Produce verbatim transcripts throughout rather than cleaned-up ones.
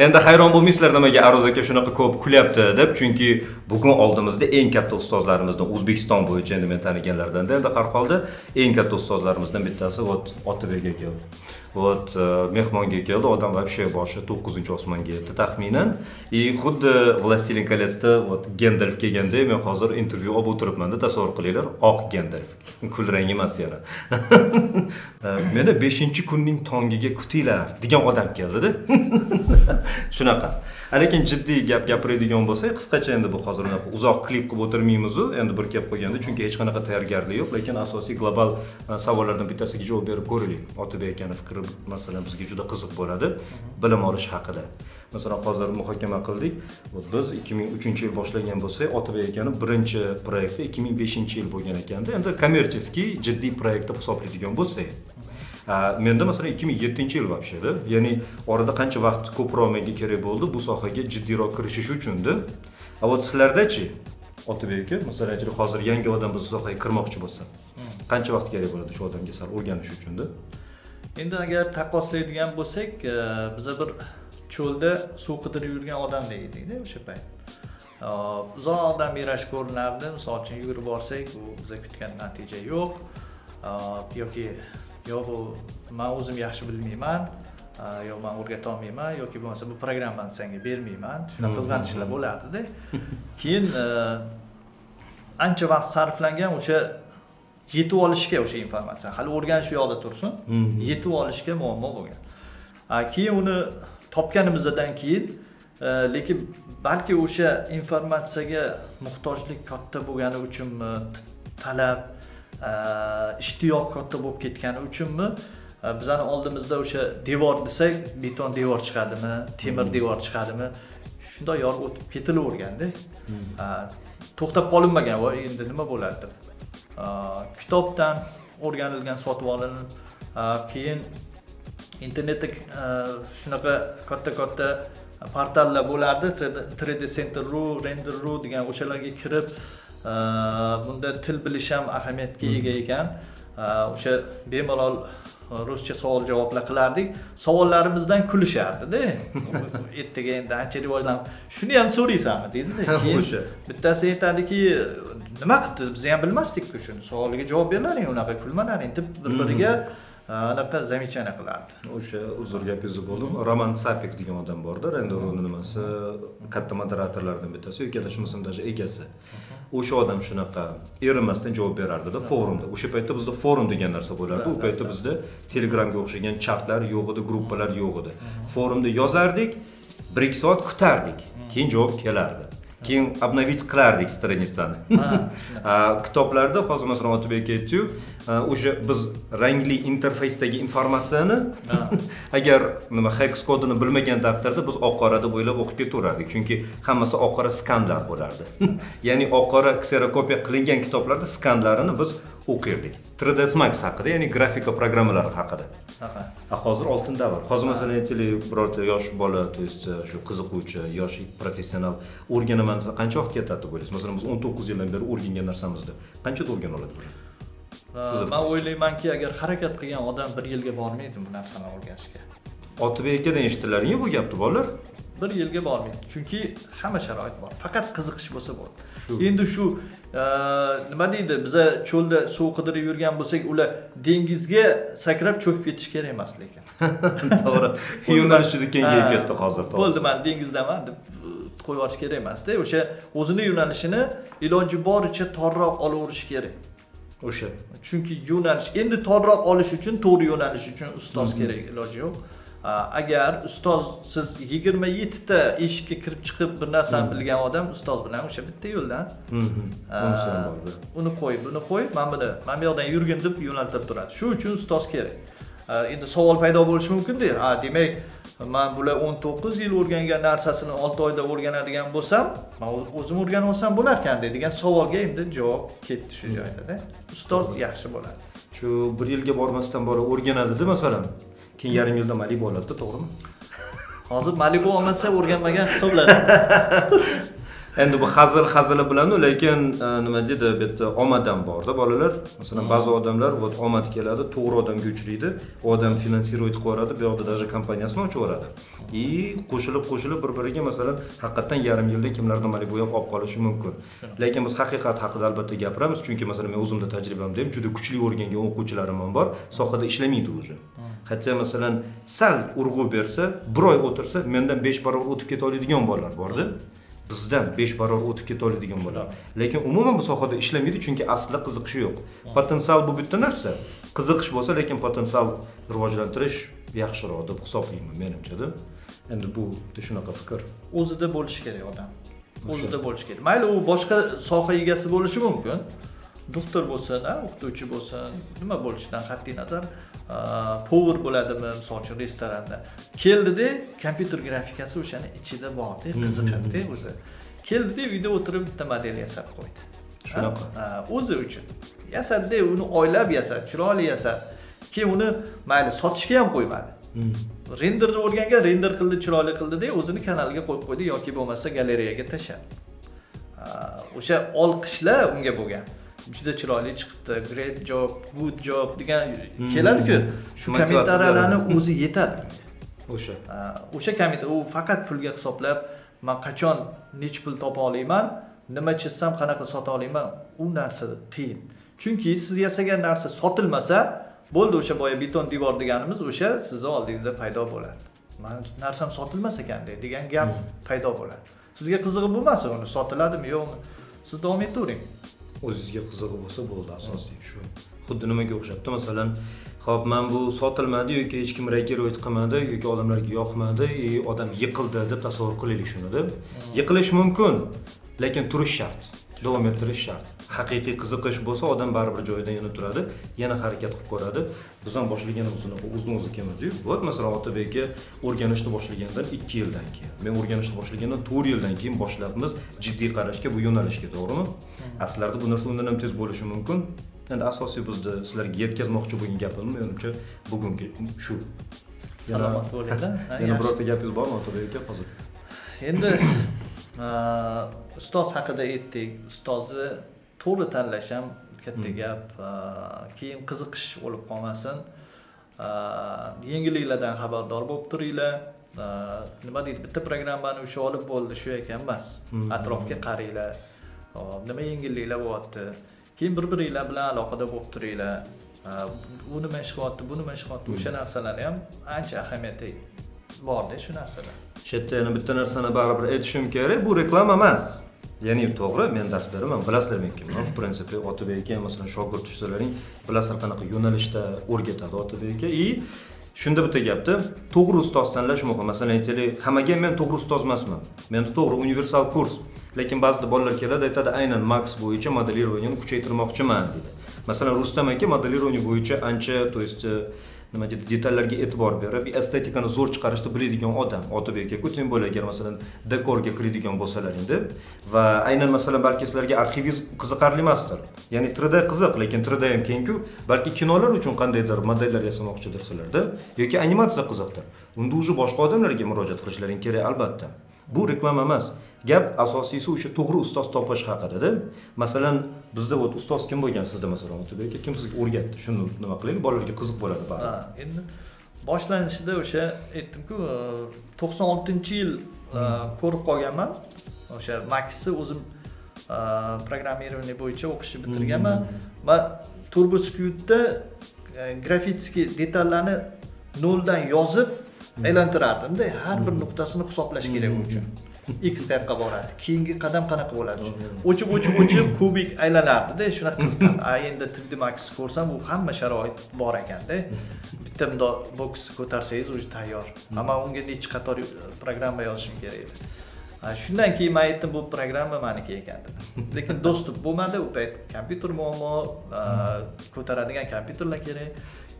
Endi hayron bo'lmaysizlar nimaga Aroz aka shunaqa ko'p kulyapti deb, chunki bugun oldimizda eng katta ustozlarimizdan O'zbekiston bo'yicha endi men taniganlardan-da, endi har holda eng katta ustozlarimizdan bittasi Otabek aka keldi. Vot mehmonga keldi, odam vobshe boshi to'qqizinchi osmonga yetdi taxminan. I xuddi Vlastilin koletsida vot Gandalf kelganda men hozir intervyu olib o'tiribman-da, tasavvur qilinglar, oq Gandalf. Kul rangi emas yana. Meni beshinchi kunning tongiga kutinglar degan odam keldi-da. Shunaqa. Lekin jiddiy gap gapiradigan bo'lsak, qisqacha endi bu hozir uzoq klip qilib o'tirmaymiz u, endi bir gap qo'yganda, chunki hech qanaqa tayyorgarlik yo'q, lekin asosiy global savollardan bittasiga javob berib ko'raylik. Otabek akaning fikri masalan bizga juda qiziq bo'ladi, bilim olish haqida. Masalan, hozir muhokama qildik. Biz ikki ming uchinchi yil boshlagan bo'lsak, Otabek akaning birinchi proyekti ikki ming beshinchi yil bo'lgan ekanda. Endi kommersiyaviy jiddiy proyekt deb hisoblaydigan bo'lsak, menda masalan ikki ming yettinchi yil vobsheda, ya'ni orada qancha vaqt ko'proq menga kerak bo'ldi bu sohaga jiddiyroq kirishish uchun-da. Avval sizlarda-chi, Otabek aka, masalan, agar hozir yangi odam bu sohaga kirmoqchi bo'lsa, qancha vaqt kerak bo'ladi shu odamga sal o'rganish uchun-da? Endi agar taqqoslaydigan bo'lsak, biz bir cho'lda suv qidirib yurgan odamdek edik-da o'sha payt. Uzoqdan mirash ko'rinardi, misol uchun yurib borsak, u biz kutgan natija yo'q yoki yo'q, men o'zim yaxshi bilmayman, yo men o'rgata olmayman yoki bo'lmasa bu programmani senga bermayman. Shunaqa qizg'anishlar bo'ladi-da. Keyin ancha vaqt sarflangan o'sha yetib olishga, o'sha informatsiya hali o'rganish shu yoqda tursin, yetib olishga muammo bo'lgan. Keyin uni topganimizdan keyin lekin balki o'sha informatsiyaga muhtojlik katta bo'lgani uchunmi, talab ishtiyoq katta bo'lib ketgani uchunmi, bizani oldimizda o'sha devor desak, beton devor chiqadimi, temir devor chiqadimi, shunday yorib o'tib ketilaverganda to'xtab qolinmagan, voy endi nima bo'ladi deb kitobdan o'rganilgan, sotib olinib, keyin internetda shunaqa katta-katta portallar bo'lardi, three D center dot ru, render dot ru degan o'shalarga kirib bunda til bilish ham ahamiyatga ega ekan. O'sha bemalol ruscha savol javoblar qilardik. Savollarimizdan kulishardi-da. Ertaga endi ancha rivojlanib, shuni ham so'raysanmi dedi-da. Keyin bittasi aytadiki, nima qilibdi? Biz ham bilmasdik-ku shuni. Savoliga javob berlaring, unaqa kulmalaring deb bir-biriga anaqa zamechana qilardi. O'sha uzr gapingizni bo'ldim. Roman Safik degan odam bor-da, Renderuni nimasi, katta moderatorlardan bittasi, yoki adashmasam даже egasi. O'sha odam shunaqa erimasdan javob berardi-da forumda. O'sha paytda bizda forum degan narsa bo'lardi. U paytda bizda Telegramga o'xshagan chatlar yo'q edi, gruppalar yo'q edi. Forumda yozardik, bir ikki soat kutardik. Keyin javob kelardi. Keyin obnovit qilardik stranitsani. Kitoblarda hozir masalan Otabek aka aytdi-ku, o'sha biz rangli interfeysdagi informatsiyani agar nima hex kodini bilmagan taqdirda biz oq-qorada bo'ylab o'qib ketaverardik, chunki hammasi oq-qora skanlar bo'lardi. Ya'ni oq-qora kserokopiya qilingan kitoblarda skanlarini biz o'qirdik. three D S max haqida, ya'ni grafika programmalari haqida. Hozir oltin davr. Hozir masalan aytaylik, birorta yosh bola, to'yist shu qiziquvchi, yosh professional o'rganaman desa qancha vaqt ketadi bo'lasiz? Masalan, biz o'n to'qqiz yildan beri o'rgangan narsamizda qancha o'rgana oladi bo'lasiz? Men o'ylaymanki, agar harakat qilgan odam bir yilga bormaydi bu narsani o'rganishga. Otabek akadan eshitdilaring-ku bu gapni bolalar? bir yilga bormaydi. Chunki hamma sharoit bor. Faqat qiziqish bo'lsa bo'ladi. Endi shu nima deydi, biza cho'lda suv qidirib yurgan bo'lsak, ular dengizga sakrab cho'kib ketish kerak emas lekin. To'g'ri. Yo'nalish juda kengayib ketdi hozir. Bo'ldi, men dengizdaman deb qo'yib olish kerak emas-da. O'sha o'zini yo'nalishini iloji boricha torroq olaverish kerak. O'sha. Chunki yo'nalish, endi torroq olish uchun, to'g'ri yo'nalish uchun ustoz kerak, iloji yo'q. Agar ustoz, siz yigirma yettita eshikka kirib chiqib bir narsani bilgan odam ustoz bilan o'sha bitta yo'ldan uni qo'y, buni qo'y, men buni men bu yoqdan yurgin deb yo'naltirib turadi. Shu uchun ustoz kerak. Endi savol paydo bo'lishi mumkin-da. Ha, demak, men bular o'n to'qqiz yil o'rgangan narsasini olti oyda o'rganadigan bo'lsam, men o'zim o'rganib olsam bo'larkan degan savolga endi javob ketdi shu joyda-da. Ustoz yaxshi bo'ladi. Shu bir yilga bormasdan bola o'rganadi-da masalan. Keyin yarim yilda Malibu oladi, to'g'rimi? Hozir Malibu olmasa o'rganmagan hisoblanadi. Endi bu hazil hazili bilanu, lekin nima deydi, bu yerda omaddan borda bolalar. Masalan, ba'zi odamlar bu omad keladi, to'g'ri odamga uchraydi, u odam finansirovchi qo'yadi, bu yoqda даже kompaniyasini ochib o'radi. I qo'shilib qo'shilib bir-biriga masalan, haqiqatan yarim yilda kimlar nimalik bo'yab qolib qolishi mumkin. Lekin biz haqiqat haqida albatta gapiramiz, chunki masalan, men o'zimda tajribamda ham juda kuchli o'rgangan o'quvchilarim bor, sohada ishlamaydi o'zi. Hatta masalan, sal urg'u bersa, bir oy o'tirsa, mendan besh barobar o'tib keta oladigan bolalar bordi. Bizdan besh barobar o'tib keta oladigan bo'ladi. Lekin umuman bu sohada ishlamaydi, chunki aslida qiziqishi yo'q. Potensial bu bitta narsa. Qiziqish bo'lsa, lekin potensial rivojlantirish yaxshiroq deb hisoblayman menimcha-da. Endi bu bitta shunaqa fikr. O'zida bo'lishi kerak odam. O'zida bo'lishi kerak. Mayli, u boshqa soha egasi bo'lishi mumkin. Doktor bo'lsin, o'qituvchi bo'lsin, nima bo'lishidan qat'iy nazar, power bo'ladimi, masalan, restoranda. Keldi-da, kompyuter grafikasi o'shani ichida bor-da, qiziqadi o'zi. Keldi-da, uyda o'tirib bitta model yasab qo'ydi. Shunaqa. O'zi uchun. Yasadi-da, uni oylab yasadi, chiroyli yasadi. Keyin uni mayli sotishga ham qo'ymadi. Renderni o'rgangan, render qildi, chiroyli qildi-da, o'zini kanaliga qo'yib qo'ydi yoki bo'lmasa galeriyaga tashladi. O'sha olqishlar unga bo'lgan. Juda chiroyli chiqibdi, great job, good job degan keladi-ku. Shu kommentariyalarni o'zi yetadi. O'sha. O'sha komment u faqat pulga hisoblab, men qachon nech pul topa olayman, nima chizsam qanaqa sota olayman, u narsa qiyin. Chunki siz yasagan narsa sotilmasa, bo'ldi o'sha boya beton devor deganimiz o'sha sizning oldingizda paydo bo'ladi. Men narsam sotilmas ekan degan gap paydo bo'ladi. Sizga qiziqib bo'lmasa, uni sotiladimi, yo'qmi? Siz davom etavering. O'zingizga qiziqi bo'lsa bo'ldi, asosiy shu. Xuddi nimaga o'xshatdi? Masalan, xo'p, men bu sotilmadi yoki hech kim reagovoy qilmadi yoki odamlarga yoqmadi, odam yiqildi deb tasavvur qilaylik shuni-da. Yiqilish mumkin, lekin turish shart, davom ettirish shart. Haqiqiy qiziqish bo'lsa, odam baribir joyidan yana turadi, yana harakat qilib ko'radi. Biz ham boshlaganimizdan o'zimiz kelmadik. Vot, masalan, Otabekka o'rganishni boshlagandan ikki yildan keyin, men o'rganishni boshlagandan to'rt yildan keyin boshlabmiz jiddiy qarashga, bu yo'nalishga, to'g'rimi? Aslida bu narsa undan ham tez bo'lishi mumkin. Endi asosiy bizda sizlarga yetkazmoqchi bo'lgan gapim menimcha bugungi shu. Salomat bo'linglar. Yana birorta gapingiz bormi Otabekka hozir? Endi ustoz haqida aytdik. Ustozni to'g'ri tanlash ham katta gap, keyin qiziqish bo'lib qolmasin. Yangiliklardan xabardor bo'lib turinglar. Nima deydi, bitta programmani o'sha olib bo'ldi, shu ekan emas. Atrofga qaranglar. Nima yangiliklar bo'lyapti? Keyin bir-biringlar bilan aloqada bo'lib turinglar. Bu nima ish qilyapti, bu nima ish qilyapti, o'sha narsalarni ham ancha ahamiyati bor-da shu narsalar. Shu yerda yana bitta narsani baribir aytishim kerak, bu reklama emas. Ya'ni to'g'ri, men dars beraman, bilasizlar men kimman. В принципе, Otabekka masalan shogird tushsalaring, bilasizlar qanaqa yo'nalishda o'rgatadi Otabekka. I shunda bitta gapdi, to'g'ri ustoz tanlash muhim. Masalan, aytaylik, hammaga men to'g'ri ustoz emasman. Menda to'g'ri universal kurs. Lekin ba'zida bolalar keladi, aytadi, aynan MAX bo'yicha modelirovaniyani kuchaytirmoqchiman dedi. Masalan, Rustam aka modelirovaniya bo'yicha ancha, to'yist nima deydi, detallarga e'tibor berib, estetikani zo'r chiqarishni biladigan odam. Otabekka teng bo'lagar, masalan, dekorga kiradigan bo'lsalaringda va aynan masalan balki sizlarga ARCHVIZ qiziqarli emasdir. Ya'ni tre D qiziq, lekin tre D ham keng-ku, balki kinolar uchun qandaydir modellar yasamoqchidirsizlarda yoki animatsiya qiziqdir. Unda o'zi boshqa odamlarga murojaat qilishlaring kerak albatta. Bu reklama emas. Gap asosiysi o'sha to'g'ri ustoz topish haqida. Masalan, bizda vot ustoz kim bo'lgan sizda masalan Otabekka, kim sizga o'rgatdi? Shuni nima qiling, bolalarga qiziq bo'ladi baribir. Endi boshlanishida o'sha aytdim-ku, to'qson oltinchi yil ko'rib qolganman. O'sha MAXni o'zim programmerivaniya bo'yicha o'qishni bitirganman va Turboskyutda grafitiskiy detallarni noldan yozib aylantirardim-da, har bir nuqtasini hisoblash kerak uchun. X qayerga boradi, keyingi qadam qanaqa bo'ladi? O'chib, o'chib, o'chib kubik aylanardi-da, shunaqa qiziqardi. A endi tre D Max ko'rsam, bu hamma sharoit bor ekan-da. Bitta bundoq boksni ko'tarsangiz, o'zi tayyor. Ammo unga necha qator programma yozishim kerak edi. Shundan keyin men aytdim, bu programma meniki ekan deb. Lekin do'stib bo'lmadi, u payt kompyuter muammo, ko'taradigan kompyuterlar kerak.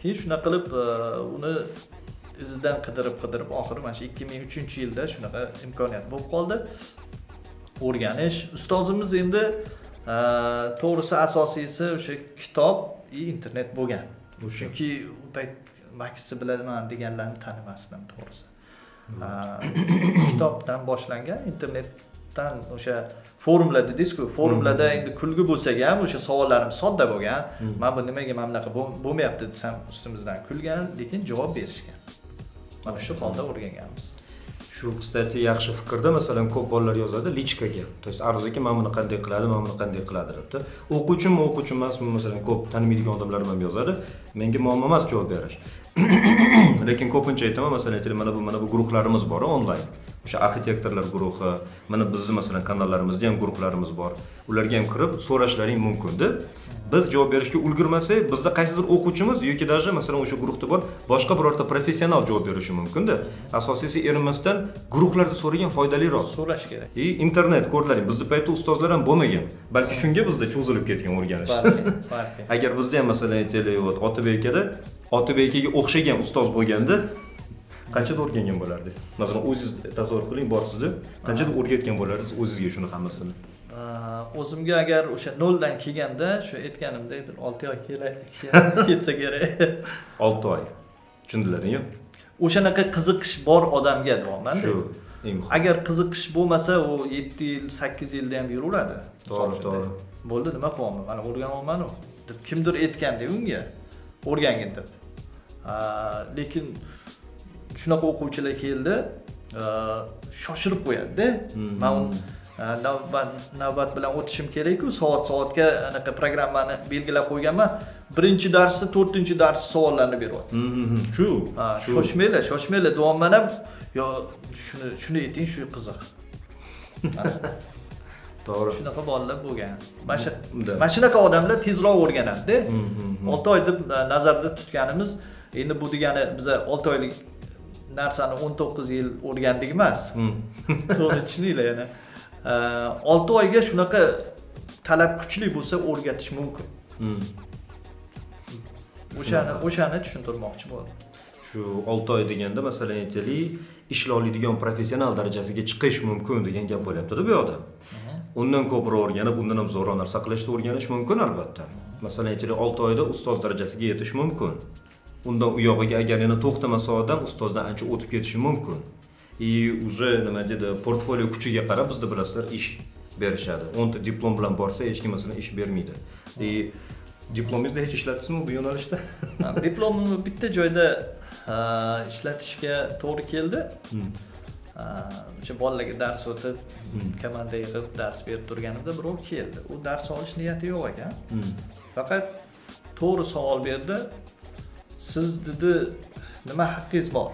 Keyin shunaqa qilib uni izidan qidirib-qidirib oxiri mana shu ikki ming uchinchi yilda shunaqa imkoniyat bo'lib qoldi. O'rganish, ustozimiz endi to'g'risi asosiysi o'sha kitob va internet bo'lgan. Chunki u payt MAXni bilaman deganlarni tanimasdim to'g'risi. Kitobdan boshlangan, internet Xustan o'sha forumlarda dedingiz-ku, forumlarda endi kulgi bo'lsa ham o'sha savollarim sodda bo'lgan. Men bu nimaga mana bunaqa bo'lmayapti desam ustimizdan kulgan, lekin javob berishgan. Mana shu holda o'rganganmiz. Shu qistati yaxshi fikrda, masalan, ko'p bolalar yozadi lichkaga. To'g'ri, arziki men buni qanday qiladim, men buni qanday qiladi debdi. O'quvchim, o'quvchim emas, masalan, ko'p tanimiydigan odamlar ham yozadi. Menga muammo emas javob berish. Lekin ko'pincha aytaman, masalan, aytaylik, mana bu mana bu guruhlarimiz bor onlayn. O'sha arxitektorlar guruhi, mana bizning masalan kanallarimizda ham guruhlarimiz bor. Ularga ham kirib so'rashlaring mumkin-da. Biz javob berishga ulgurmasak, bizda qaysidir o'quvchimiz yoki daje masalan o'sha guruhda bor, boshqa birorta professional javob berishi mumkin-da. Asosiysi erinmasdan guruhlarda so'ragan foydaliroq. So'rash kerak. E internet kodlaring bizda paytda ustozlar ham bo'lmagan. Balki shunga bizda cho'zilib ketgan o'rganish. Balki. Agar bizda ham masalan aytaylik, Otabek akada, Otabek akaga o'xshagan ustoz bo'lganda qanchada o'rgangan bo'lardingiz? Masalan, o'zingiz tasavvur qiling, borsiz-da, qanchada o'rgatgan bo'lardingiz o'zingizga shuni hammasini? O'zimga agar o'sha nol dan kelganda, shu aytganimdek bir olti oy ketsa kerak. olti oy. Tushundilaringmi? O'shanaqa qiziqish bor odamga deyapman-da. Shu. Agar qiziqish bo'lmasa, u yetti yil, sakkiz yilda ham yuraveradi. To'g'ri, to'g'ri. Bo'ldi, nima qilaman? Mana o'rganolmadim deb kimdir aytganda unga o'rgangin deb. Lekin shunaqa o'quvchilar keldi, shoshirib qo'yadi-da. Men navbat navbat bilan o'tishim kerak-ku, soat-soatga anaqa programmani belgilab qo'yganman. birinchi darsda, to'rtinchi dars savollarni beryapti. Shu, shoshmanglar, shoshmanglar, deyman ham, yo shuni shuni ayting, shu qiziq. To'g'ri. Shunaqa bolalar bo'lgan. Mana shunaqa odamlar tezroq o'rganadi-da. olti oy deb nazarda tutganimiz, endi bu degani biz olti oylik narsani o'n to'qqiz yil o'rgandik emas. To'g'ri tushuninglar yana. olti oyga shunaqa talab kuchli bo'lsa o'rgatish mumkin. O'shani o'shani tushuntirmoqchi bo'ldim. Shu olti oy deganda masalan aytaylik, ishlay oladigan professional darajasiga chiqish mumkin degan gap bo'lyapti-da bu yerda. Undan ko'proq o'rganib, undan ham zo'roq narsa qilishni o'rganish mumkin albatta. Masalan aytaylik, olti oyda ustoz darajasiga yetish mumkin. Undan u yog'iga agar yana to'xtamasa odam ustozdan ancha o'tib ketishi mumkin. I uje nima deydi, portfolio kuchiga qarab bizda bilasizlar ish berishadi. o'n ta diplom bilan borsa hech kim masalan ish bermaydi. I diplomingizni hech ishlatsizmi bu yo'nalishda? Diplomimni bitta joyda ishlatishga to'g'ri keldi. O'sha bolalarga dars o'tib, komanda yig'ib dars berib turganimda birov keldi. U dars olish niyati yo'q ekan. Faqat to'g'ri savol berdi. Siz dedi nima haqqingiz bor?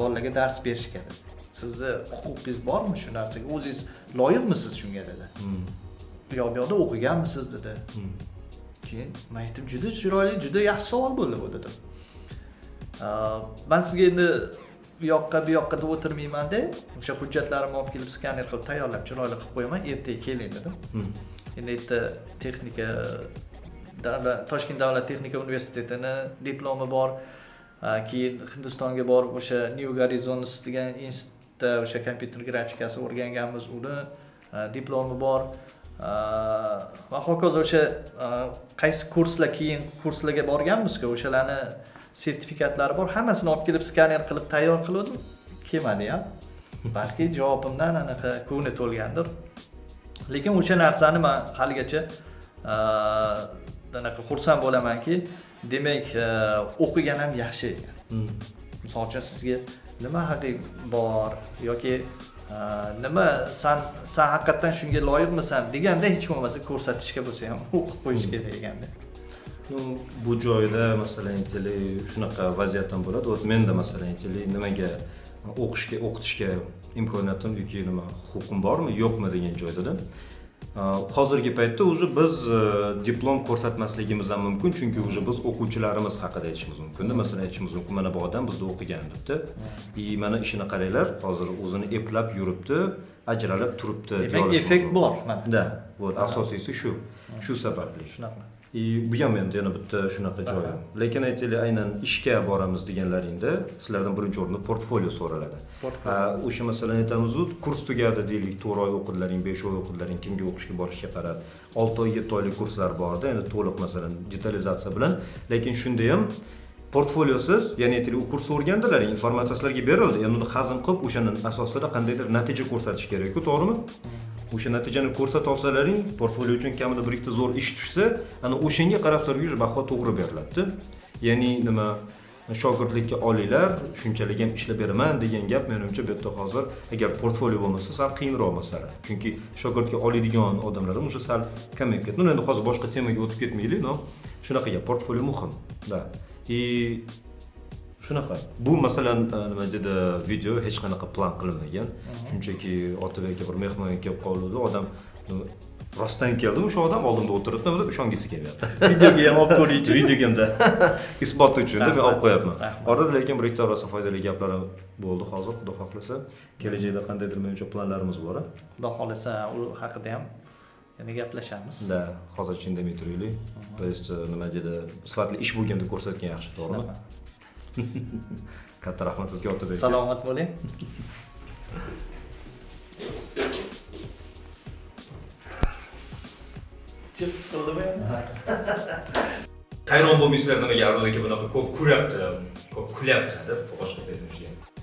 Bolalarga dars berishga dedi. Sizni huquqingiz bormi shu narsaga? O'zingiz loyiqmisiz shunga dedi. Yo'q, bu yerda o'qiganmisiz dedi. Keyin men aytdim, juda chiroyli, juda yaxshi savol bo'ldi bu dedim. Men sizga endi bu yoqqa, bu yoqqa deb o'tirmayman-da. O'sha hujjatlarimni olib kelib skaner qilib tayyorlab, chiroyli qilib qo'yaman, ertaga keling dedim. Endi erta texnika Toshkent davlat texnika universitetini diplomi bor. Keyin Hindistonga borib o'sha New Horizons degan institutda o'sha kompyuter grafikasi o'rganganmiz, uni diplomi bor. Va hokazo o'sha qaysi kurslar, keyin kurslarga borganmiz-ku, o'shalarni sertifikatlari bor. Hammasini olib kelib skaner qilib tayyor qildim. Kelmadi ham. Balki javobimdan anaqa ko'ngli to'lgandir. Lekin o'sha narsani men haligacha danaqa xursand bo'lamanki, demak, o'qigan ham yaxshi ekan. Misol uchun sizga nima haqqing bor yoki nima san san haqiqatan shunga loyiqmisan deganda hech bo'lmasa ko'rsatishga bo'lsa ham o'qib qo'yish kerak ekanda. Bu joyda masalan aytaylik, shunaqa vaziyat ham bo'ladi. O'z menda masalan aytaylik, nimaga o'qishga, o'qitishga imkoniyatim yoki nima huquqim bormi, yo'qmi degan joyda-da. Hozirgi paytda o'zi biz diplom ko'rsatmasligimiz ham mumkin, chunki o'zi biz o'quvchilarimiz haqida aytishimiz mumkin-da. Masalan, aytishimiz mumkin, mana bu odam bizda o'qigan debdi. I mana ishini qaranglar, hozir o'zini eplab yuribdi, ajralib turibdi. Demak, effekt bor. Da, vot asosiysi shu. Shu sababli. Shunaqa. I bu ham endi yana bitta shunaqa joyi. Lekin aytaylik, aynan ishga boramiz deganlaringda sizlardan birinchi o'rinda portfolio so'raladi. O'sha masalan aytamiz-ku, kurs tugadi deylik, to'rt oy o'qidilaring, besh oy o'qidilaring, kimga o'qishga borishga qarab olti oy, yetti oylik kurslar bor-da, endi to'liq masalan detalizatsiya bilan, lekin shunda ham portfoliosiz, ya'ni aytaylik, u kurs o'rgandilaring, informatsiya sizlarga berildi, endi uni hazm qilib, o'shaning asosida qandaydir natija ko'rsatish kerak-ku, to'g'rimi? o'sha natijani ko'rsatolsalaring, portfolio uchun kamida bir ikki zo'r ish tushsa, ana o'shanga qarab turib baho to'g'ri beriladi. Ya'ni nima shogirdlikka olinglar, shunchalik ham ishlab beraman degan gap menimcha bu yerda hozir agar portfolio bo'lmasa, sal qiyinroq masala. Chunki shogirdga oladigan odamlar ham o'sha sal kamayib ketdi. Endi hozir boshqa temaga o'tib ketmaylik, no. Shunaqa gap, portfolio muhim. Da. I shunaqa. Bu masalan nima dedi, video hech qanaqa plan qilinmagan. Shunchaki Otabekka bir mehmon kelib qoldi, odam rostdan keldi, o'sha odam oldimda o'tiribdi, deb ishongisi kelyapti. Videoga ham olib qo'yuvchi, videogamda isbot uchun deb olib qo'yapman. Orada lekin bir ikkita rosa foydali gaplar bo'ldi hozir, xudo xohlasa. Kelajakda qandaydir menimcha planlarimiz bor. Xudo xohlasa, u haqida ham yana gaplashamiz. Da, hozircha indamay turaylik. To есть nima dedi, sifatli ish bo'lganda ko'rsatgan yaxshi, to'g'rimi? Katta rahmat sizga Otabek. Salomat bo'ling. Chips qildim. Hayron bo'lmaysizlar nimaga Aruz aka bunaqa ko'p ko'ryapti, ko'p kulyapti deb boshqa aytishgan.